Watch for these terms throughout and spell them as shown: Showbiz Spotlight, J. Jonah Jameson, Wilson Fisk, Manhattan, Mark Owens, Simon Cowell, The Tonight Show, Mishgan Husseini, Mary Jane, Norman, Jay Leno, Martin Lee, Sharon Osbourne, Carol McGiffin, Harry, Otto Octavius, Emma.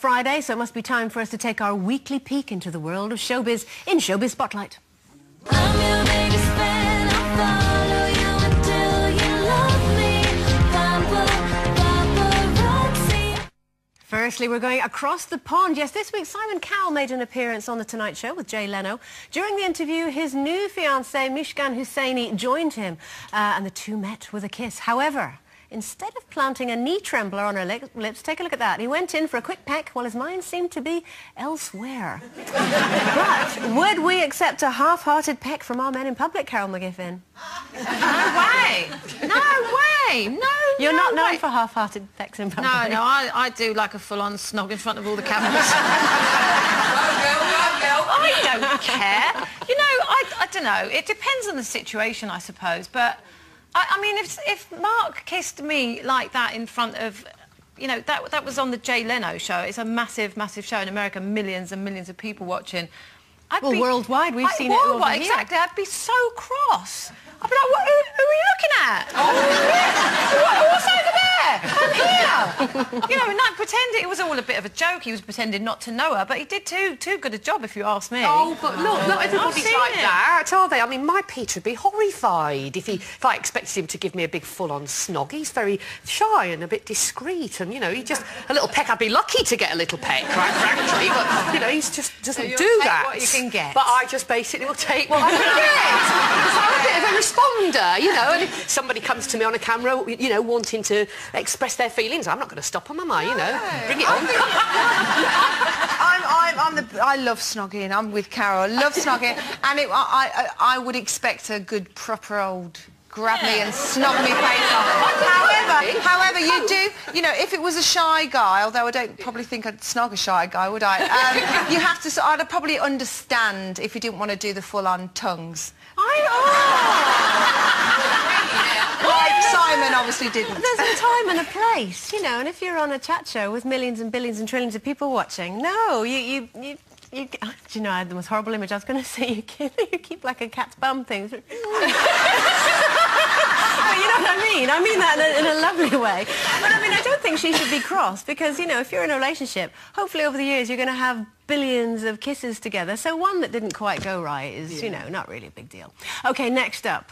Friday, so it must be time for us to take our weekly peek into the world of showbiz in Showbiz Spotlight. Firstly, we're going across the pond. Yes, this week Simon Cowell made an appearance on The Tonight Show with Jay Leno. During the interview, his new fiancée, Mishgan Husseini, joined him and the two met with a kiss. However, instead of planting a knee trembler on her lips, take a look at that. He went in for a quick peck while his mind seemed to be elsewhere. But would we accept a half-hearted peck from our men in public, Carol McGiffin? No way! No way! No, you're not known for half-hearted pecks in public. No, no, I do like a full-on snog in front of all the cameras. I don't care. You know, I don't know. It depends on the situation, I suppose, but I mean, if Mark kissed me like that in front of, you know, that was on the Jay Leno show. It's a massive, massive show in America, millions and millions of people watching. Worldwide, we've seen it all over here. Exactly, I'd be so cross. I'd be like, who are you looking at? What's over there? I'm here. You know, and like, pretend it was all a bit of a joke. He was pretending not to know her, but he did too good a job, if you ask me. Oh, but look, not everybody's like that, are they? I mean, my Peter would be horrified if I expected him to give me a big full-on snog. He's very shy and a bit discreet, and, you know, he just, a little peck, I'd be lucky to get a little peck, quite frankly, but, you know, he just doesn't do that. What you can get. But I just basically will take what I can get. I'm a bit of a responder, you know, and if somebody comes to me on a camera, you know, wanting to express their feelings, I'm not going to stop them, am I, you know? No. Bring it on. I love snogging. I'm with Carol. I love snogging. And I would expect a good, proper old grab me and snog me face off. However, you do, you know, if it was a shy guy, although I don't probably think I'd snog a shy guy, would I? You have to, I'd probably understand if you didn't want to do the full-on tongues. Like Simon obviously didn't. There's a time and a place, you know, and if you're on a chat show with millions and billions and trillions of people watching, no, do you know, I had the most horrible image. I was going to say, you keep like a cat's bum thing. You know what I mean? I mean that in a lovely way. But I mean, I don't think she should be cross because, you know, if you're in a relationship, hopefully over the years you're going to have billions of kisses together. So one that didn't quite go right is, you know, not really a big deal. OK, next up.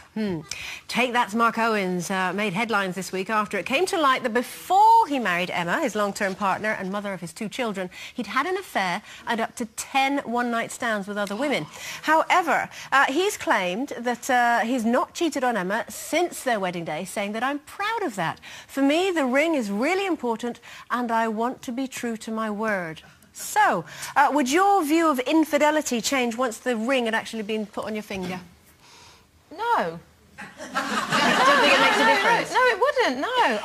Take That's Mark Owens made headlines this week after it came to light that before he married Emma, his long-term partner and mother of his two children, he'd had an affair and up to 10 one-night stands with other women. However, he's claimed that he's not cheated on Emma since their wedding day, saying that I'm proud of that. For me, the ring is really important and I want to be true to my word. So, would your view of infidelity change once the ring had actually been put on your finger? No. I don't think it makes a difference. No, it wouldn't, no.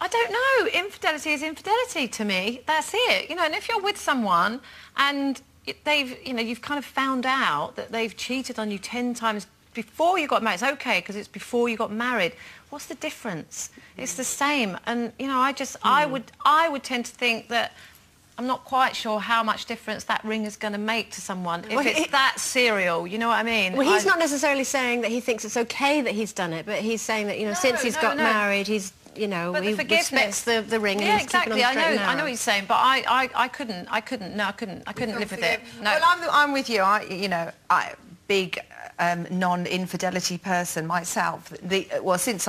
I don't know. Infidelity is infidelity to me. That's it. You know, and if you're with someone and they've, you know, you've kind of found out that they've cheated on you 10 times before you got married, it's okay because it's before you got married. What's the difference? It's the same. And, you know, I just, I would tend to think that I'm not quite sure how much difference that ring is going to make to someone if it's that serial, you know what I mean? Well, he's not necessarily saying that he thinks it's okay that he's done it, but he's saying that, you know, since he's got married, he's, you know, he respects the ring and he's keeping on the straight and narrow. I know what he's saying, but I couldn't live with it. No. Well, I'm with you. Big non-infidelity person myself. Since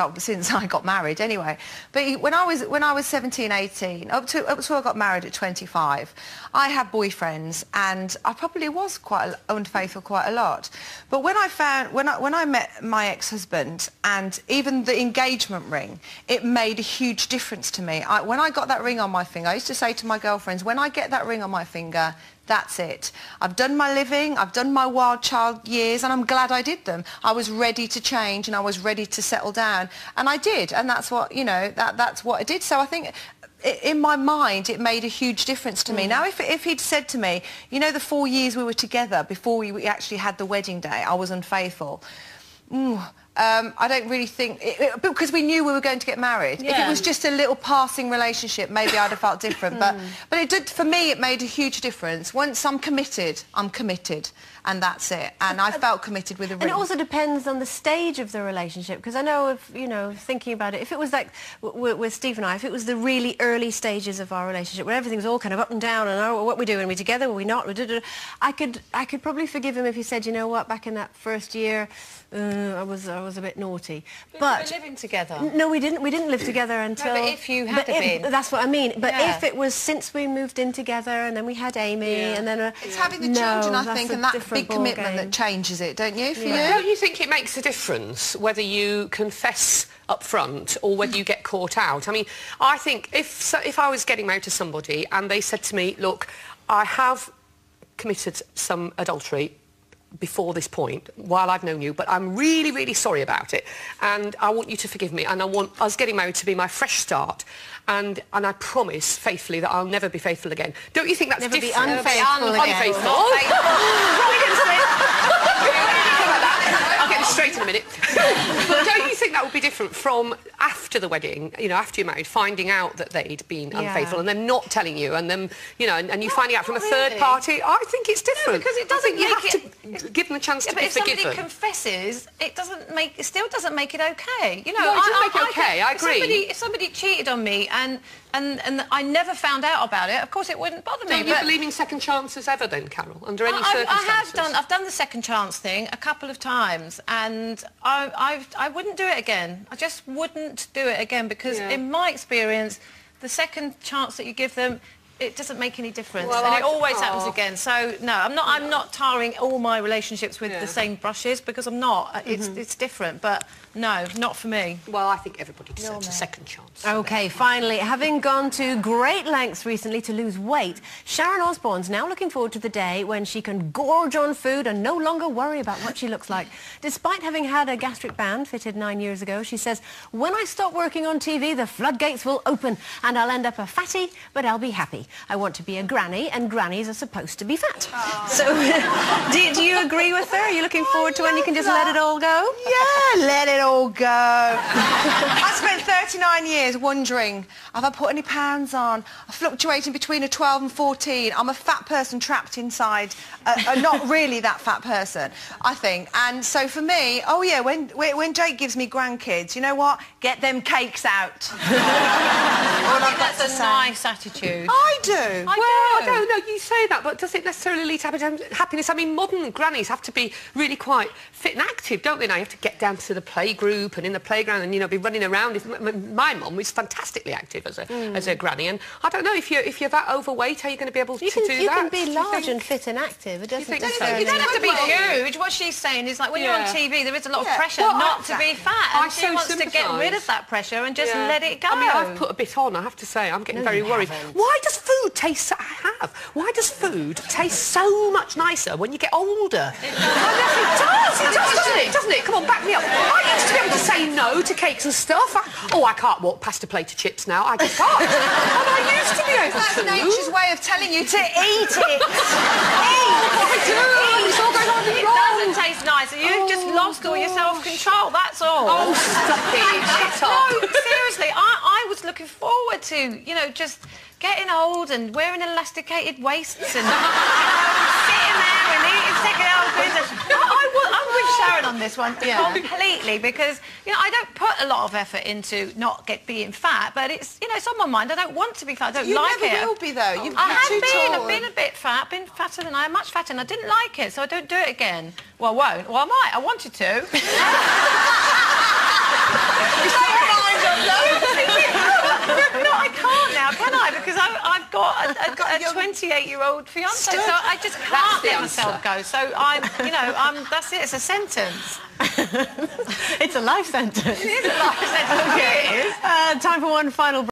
I got married, anyway. But when I was 17, 18, up to I got married at 25, I had boyfriends, and I probably was quite unfaithful quite a lot. But when I met my ex-husband, and even the engagement ring, it made a huge difference to me. When I got that ring on my finger, I used to say to my girlfriends, "When I get that ring on my finger, that's it. I've done my living, I've done my wild child years, and I'm glad I did them. I was ready to change and I was ready to settle down. And I did, and that's what, you know, that's what I did." So I think in my mind it made a huge difference to me. Now if he'd said to me, you know, the 4 years we were together before we actually had the wedding day, I was unfaithful. I don't really think... because we knew we were going to get married. Yeah. If it was just a little passing relationship, maybe I'd have felt different. But it did, for me, it made a huge difference. Once I'm committed, and that's it. And I felt committed with a ring. And it also depends on the stage of the relationship, because I know, if, you know, thinking about it, if it was like with Steve and I, if it was the really early stages of our relationship, where everything's all kind of up and down, and oh, what we do, and we together, were we not, I could probably forgive him if he said, you know what, back in that first year, I was a bit naughty. But we were living together. No, we didn't. We didn't live together until... No, but if you had been... That's what I mean. But if it was since we moved in together and then we had Amy and then... It's having the children, I think, and that big commitment that changes it, don't you? For you? Don't you think it makes a difference whether you confess up front or whether you get caught out? I mean, I think if I was getting married to somebody and they said to me, look, I have committed some adultery before this point, while I've known you, but I'm really, really sorry about it, and I want you to forgive me, and I want us getting married to be my fresh start, and I promise faithfully that I'll never be faithful again. Don't you think that's different? Never be unfaithful again. Unfaithful. I'll get this straight in a minute. But don't you think that would be different from after the wedding, you know, after you're married, finding out that they'd been unfaithful and them not telling you, and them, you know, and you finding out from a third party? I think it's different. No, because it doesn't have to give them a chance to be forgiven. But if somebody confesses, it doesn't make, it still doesn't make it okay. You know, no, it doesn't make it okay, I agree. If somebody cheated on me and I never found out about it, of course it wouldn't bother me. Don't you believe in second chances ever then, Carol, under any circumstances? I've done the second chance thing a couple of times, and I wouldn't do it again. I just wouldn't do it again, because in my experience, the second chance that you give them, it doesn't make any difference, and it always happens again. So no, I'm not tarring all my relationships with the same brushes, because I'm not. It's different, but no, not for me. Well, I think everybody deserves a second chance. Okay, finally, having gone to great lengths recently to lose weight, Sharon Osbourne's now looking forward to the day when she can gorge on food and no longer worry about what she looks like. Despite having had a gastric band fitted 9 years ago, she says, "When I stop working on TV, the floodgates will open, and I'll end up a fatty, but I'll be happy. I want to be a granny, and grannies are supposed to be fat." Oh. So, do you agree with her? Are you looking forward to when you can just let it all go? Yeah, let it all go. I spent 39 years wondering, have I put any pounds on? I fluctuate in between a 12 and 14. I'm a fat person trapped inside a not really that fat person, I think. And so for me, oh yeah, when Jake gives me grandkids, you know what? Get them cakes out. That's a nice attitude. I do. Well, I don't know, you say that, but does it necessarily lead to happiness? I mean, modern grannies have to be really quite fit and active, don't they now? You have to get down to the playgroup and in the playground and, you know, be running around. My mum was fantastically active as a granny, and I don't know, if you're that overweight, how are you going to be able to do that? You can be large and fit and active. It doesn't necessarily... You don't have to be huge. What she's saying is, like, when you're on TV, there is a lot of pressure not to be fat, and she wants to get rid of that pressure and just let it go. I mean, I've put a bit on, I have to say. I'm getting very worried. Why does food taste... Why does food taste so much nicer when you get older? It does, doesn't it? Come on, back me up. I used to be able to say no to cakes and stuff. I can't walk past a plate of chips now. I just can't. And I used to be able to. That's nature's way of telling you to eat it. Eat. It's all going on wrong. It doesn't taste nicer. You've just lost all your self-control, that's all. Oh, stop it. Shut up. No, seriously, I was looking forward to, you know, just... getting old and wearing elasticated waists and sitting there and eating second outfits. I'm with Sharon on this one completely, because, you know, I don't put a lot of effort into being fat, but it's, you know, it's on my mind. I don't want to be fat. I don't like it. You never will be, though. I've been a bit fat, been fatter than I am, much fatter, and I didn't like it, so I don't do it again. Well, I won't. Well, I might. I wanted to. I've got a 28-year-old fiance, so I just can't let myself go. So that's it. It's a sentence. It's a life sentence. It is a life sentence. Okay. Time for one final break.